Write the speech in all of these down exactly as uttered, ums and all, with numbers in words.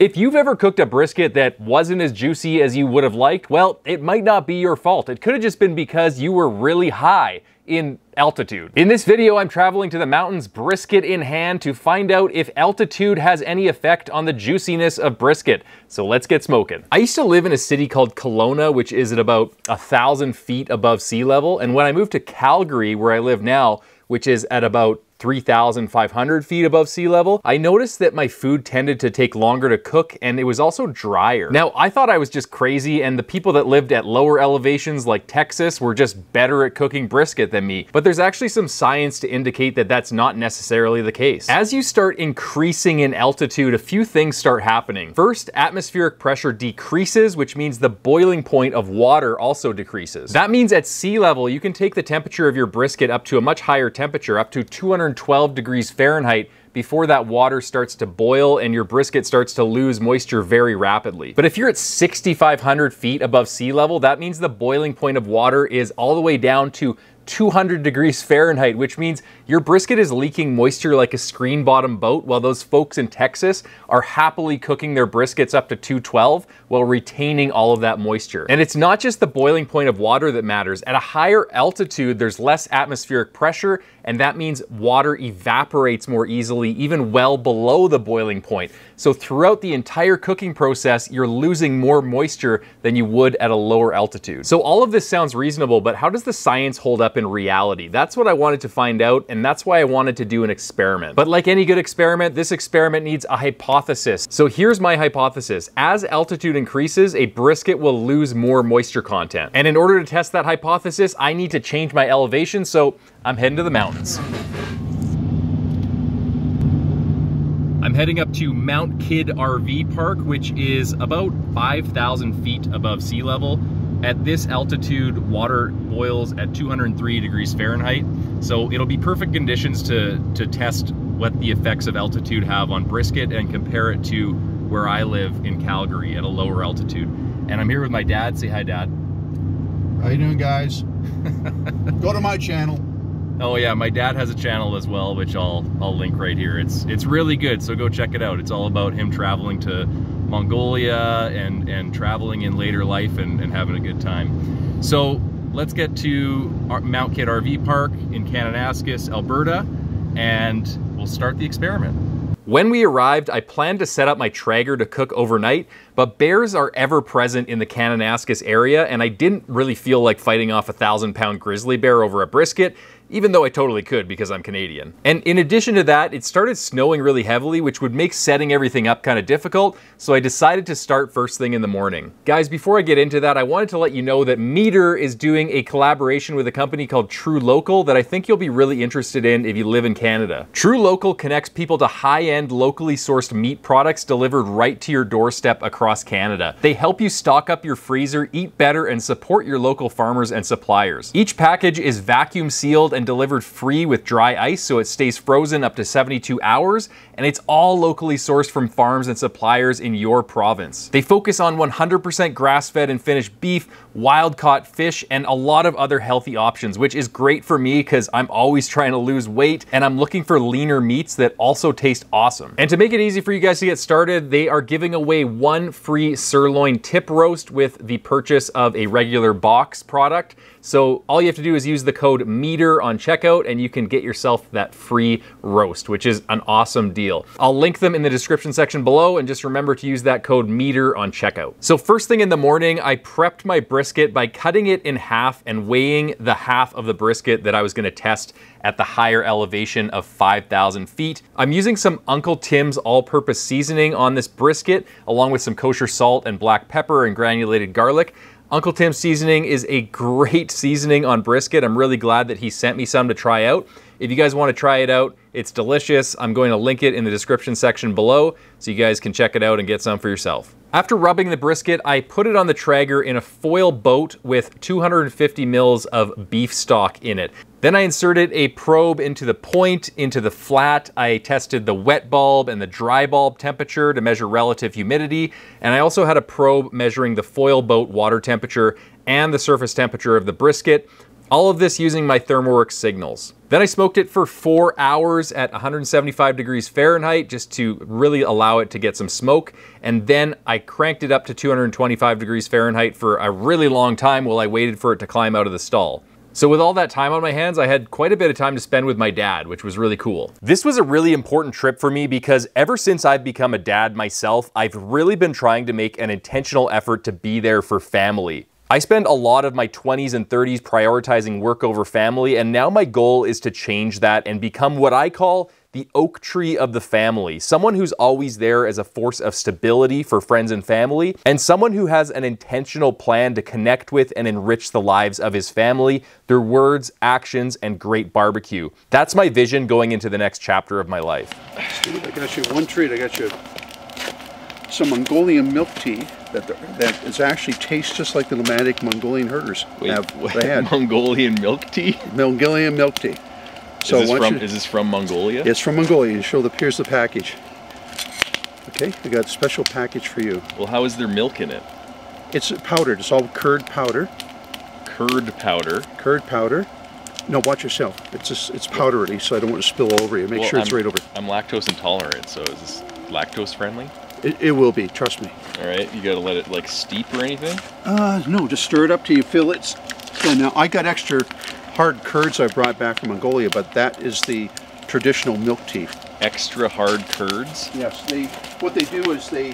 If you've ever cooked a brisket that wasn't as juicy as you would have liked, well, it might not be your fault. It could have just been because you were really high in altitude. In this video, I'm traveling to the mountains, brisket in hand, to find out if altitude has any effect on the juiciness of brisket. So let's get smoking. I used to live in a city called Kelowna, which is at about a thousand feet above sea level. And when I moved to Calgary, where I live now, which is at about three thousand five hundred feet above sea level, I noticed that my food tended to take longer to cook, and it was also drier. Now, I thought I was just crazy, and the people that lived at lower elevations like Texas were just better at cooking brisket than me. But there's actually some science to indicate that that's not necessarily the case. As you start increasing in altitude, a few things start happening. First, atmospheric pressure decreases, which means the boiling point of water also decreases. That means at sea level, you can take the temperature of your brisket up to a much higher temperature, up to two hundred twelve degrees Fahrenheit, before that water starts to boil and your brisket starts to lose moisture very rapidly. But if you're at six thousand five hundred feet above sea level, that means the boiling point of water is all the way down to two hundred degrees Fahrenheit, which means your brisket is leaking moisture like a screen bottom boat, while those folks in Texas are happily cooking their briskets up to two twelve while retaining all of that moisture. And it's not just the boiling point of water that matters. At a higher altitude, there's less atmospheric pressure, and that means water evaporates more easily, even well below the boiling point. So throughout the entire cooking process, you're losing more moisture than you would at a lower altitude. So all of this sounds reasonable, but how does the science hold up in reality? That's what I wanted to find out, and that's why I wanted to do an experiment. But like any good experiment, this experiment needs a hypothesis. So here's my hypothesis. As altitude increases, a brisket will lose more moisture content. And in order to test that hypothesis, I need to change my elevation, so I'm heading to the mountains. I'm heading up to Mount Kidd R V Park, which is about five thousand feet above sea level. At this altitude, water boils at two hundred three degrees Fahrenheit, so it'll be perfect conditions to, to test what the effects of altitude have on brisket and compare it to where I live in Calgary at a lower altitude. And I'm here with my dad. Say hi, Dad. How you doing, guys? Go to my channel. Oh yeah, my dad has a channel as well, which I'll, I'll link right here. It's, it's really good, so go check it out. It's all about him traveling to Mongolia and and traveling in later life and, and having a good time. So let's get to our Mount Kidd R V Park in Kananaskis, Alberta, and we'll start the experiment. When we arrived, I planned to set up my Traeger to cook overnight, but bears are ever present in the Kananaskis area, and I didn't really feel like fighting off a thousand pound grizzly bear over a brisket, even though I totally could because I'm Canadian. And in addition to that, it started snowing really heavily, which would make setting everything up kind of difficult, so I decided to start first thing in the morning. Guys, before I get into that, I wanted to let you know that Meater is doing a collaboration with a company called True Local that I think you'll be really interested in if you live in Canada. True Local connects people to high-end, locally sourced meat products delivered right to your doorstep across Canada. They help you stock up your freezer, eat better, and support your local farmers and suppliers. Each package is vacuum sealed and and delivered free with dry ice, so it stays frozen up to seventy-two hours, and it's all locally sourced from farms and suppliers in your province. They focus on one hundred percent grass-fed and finished beef, wild-caught fish, and a lot of other healthy options, which is great for me because I'm always trying to lose weight, and I'm looking for leaner meats that also taste awesome. And to make it easy for you guys to get started, they are giving away one free sirloin tip roast with the purchase of a regular box product. So all you have to do is use the code MEATER on checkout and you can get yourself that free roast, which is an awesome deal. I'll link them in the description section below, and just remember to use that code MEATER on checkout. So first thing in the morning, I prepped my brisket by cutting it in half and weighing the half of the brisket that I was gonna test at the higher elevation of five thousand feet. I'm using some Uncle Tim's all-purpose seasoning on this brisket, along with some kosher salt and black pepper and granulated garlic. Uncle Tim's seasoning is a great seasoning on brisket. I'm really glad that he sent me some to try out. If you guys want to try it out, it's delicious. I'm going to link it in the description section below so you guys can check it out and get some for yourself. After rubbing the brisket, I put it on the Traeger in a foil boat with two hundred fifty mils of beef stock in it. Then I inserted a probe into the point, into the flat. I tested the wet bulb and the dry bulb temperature to measure relative humidity. And I also had a probe measuring the foil boat water temperature and the surface temperature of the brisket. All of this using my Thermoworks signals. Then I smoked it for four hours at one hundred seventy-five degrees Fahrenheit just to really allow it to get some smoke. And then I cranked it up to two hundred twenty-five degrees Fahrenheit for a really long time while I waited for it to climb out of the stall. So with all that time on my hands, I had quite a bit of time to spend with my dad, which was really cool. This was a really important trip for me because ever since I've become a dad myself, I've really been trying to make an intentional effort to be there for family. I spend a lot of my twenties and thirties prioritizing work over family, and now my goal is to change that and become what I call the oak tree of the family, someone who's always there as a force of stability for friends and family, and someone who has an intentional plan to connect with and enrich the lives of his family through words, actions, and great barbecue. That's my vision going into the next chapter of my life. Steve, I got you one treat. I got you some Mongolian milk tea that that is actually tastes just like the nomadic Mongolian herders Wait, have. What? They had. Mongolian milk tea? Mongolian milk tea. So is this, from, you, is this from Mongolia? It's from Mongolia. You show the, here's the package. Okay, we got a special package for you. Well, how is there milk in it? It's powdered. It's all curd powder. Curd powder? Curd powder. No, watch yourself. It's just, it's powdery, so I don't want to spill all over you. Make well, sure it's I'm, right over. I'm lactose intolerant, so is this lactose friendly? It, it will be, trust me. All right, you gotta let it like steep or anything? Uh, no, just stir it up till you feel it. So now I got extra hard curds I brought back from Mongolia, but that is the traditional milk tea. Extra hard curds? Yes, they, what they do is they...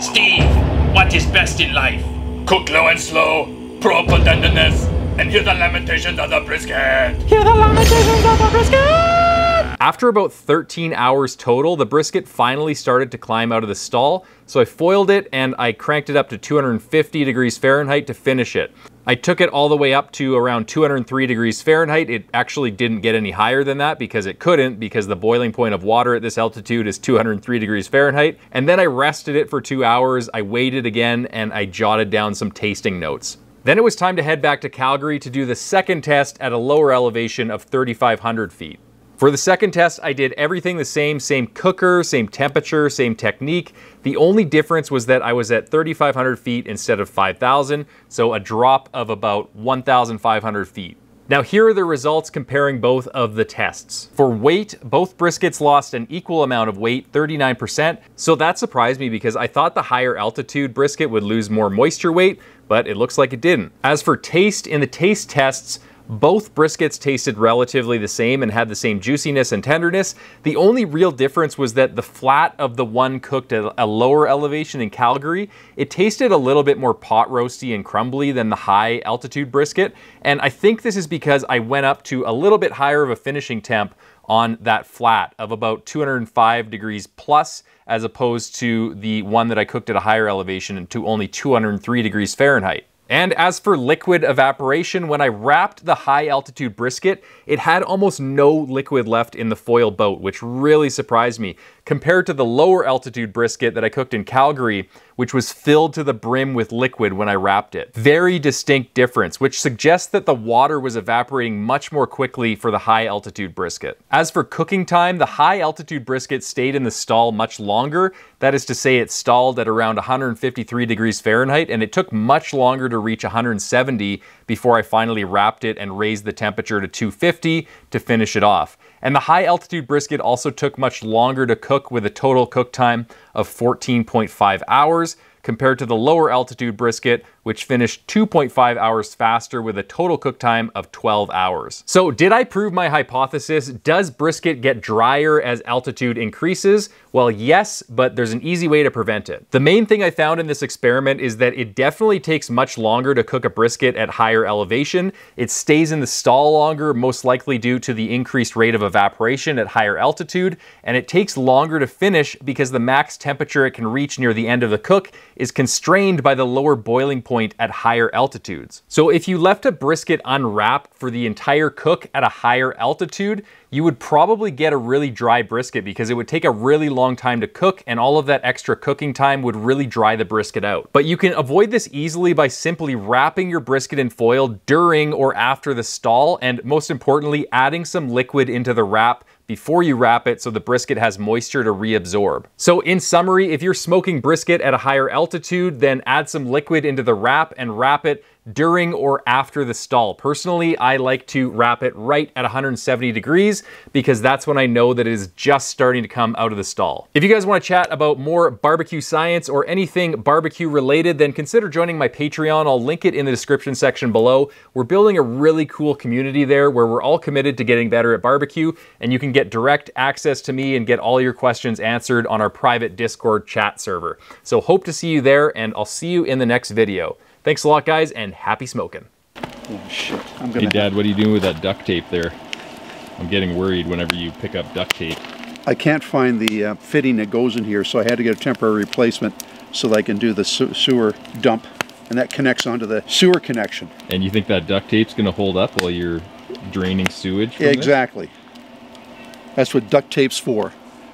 Steve, what is best in life? Cook low and slow, pro for tenderness, and hear the lamentations of the brisket. Hear the lamentations of the brisket! After about thirteen hours total, the brisket finally started to climb out of the stall, so I foiled it and I cranked it up to two hundred fifty degrees Fahrenheit to finish it. I took it all the way up to around two hundred three degrees Fahrenheit. It actually didn't get any higher than that because it couldn't, because the boiling point of water at this altitude is two hundred three degrees Fahrenheit. And then I rested it for two hours, I waited again, and I jotted down some tasting notes. Then it was time to head back to Calgary to do the second test at a lower elevation of thirty-five hundred feet. For the second test, I did everything the same, same cooker, same temperature, same technique. The only difference was that I was at thirty-five hundred feet instead of five thousand, so a drop of about one thousand five hundred feet. Now here are the results comparing both of the tests. For weight, both briskets lost an equal amount of weight, thirty-nine percent, so that surprised me because I thought the higher altitude brisket would lose more moisture weight, but it looks like it didn't. As for taste, in the taste tests, both briskets tasted relatively the same and had the same juiciness and tenderness. The only real difference was that the flat of the one cooked at a lower elevation in Calgary, it tasted a little bit more pot roasty and crumbly than the high altitude brisket. And I think this is because I went up to a little bit higher of a finishing temp on that flat of about two hundred five degrees plus, as opposed to the one that I cooked at a higher elevation and to only two hundred three degrees Fahrenheit. And as for liquid evaporation, when I wrapped the high altitude brisket, it had almost no liquid left in the foil boat, which really surprised me, compared to the lower altitude brisket that I cooked in Calgary, which was filled to the brim with liquid when I wrapped it. Very distinct difference, which suggests that the water was evaporating much more quickly for the high altitude brisket. As for cooking time, the high altitude brisket stayed in the stall much longer. That is to say, it stalled at around one hundred fifty-three degrees Fahrenheit, and it took much longer to reach one hundred seventy before I finally wrapped it and raised the temperature to two fifty to finish it off. And the high altitude brisket also took much longer to cook, with a total cook time of fourteen point five hours compared to the lower altitude brisket, which finished two point five hours faster with a total cook time of twelve hours. So did I prove my hypothesis? Does brisket get drier as altitude increases? Well, yes, but there's an easy way to prevent it. The main thing I found in this experiment is that it definitely takes much longer to cook a brisket at higher elevation. It stays in the stall longer, most likely due to the increased rate of evaporation at higher altitude, and it takes longer to finish because the max temperature it can reach near the end of the cook is constrained by the lower boiling point point at higher altitudes. So if you left a brisket unwrapped for the entire cook at a higher altitude, you would probably get a really dry brisket because it would take a really long time to cook, and all of that extra cooking time would really dry the brisket out. But you can avoid this easily by simply wrapping your brisket in foil during or after the stall, and most importantly, adding some liquid into the wrap before you wrap it so the brisket has moisture to reabsorb. So in summary, if you're smoking brisket at a higher altitude, then add some liquid into the wrap and wrap it during or after the stall. Personally, I like to wrap it right at one hundred seventy degrees because that's when I know that it is just starting to come out of the stall. If you guys want to chat about more barbecue science or anything barbecue related, then consider joining my Patreon. I'll link it in the description section below. We're building a really cool community there where we're all committed to getting better at barbecue, and you can get direct access to me and get all your questions answered on our private Discord chat server. So hope to see you there, and I'll see you in the next video. Thanks a lot, guys, and happy smoking. Oh, shit. I'm gonna hey, Dad, what are you doing with that duct tape there? I'm getting worried whenever you pick up duct tape. I can't find the uh, fitting that goes in here, so I had to get a temporary replacement so that I can do the se sewer dump, and that connects onto the sewer connection. And you think that duct tape's going to hold up while you're draining sewage from this? Exactly. That's what duct tape's for.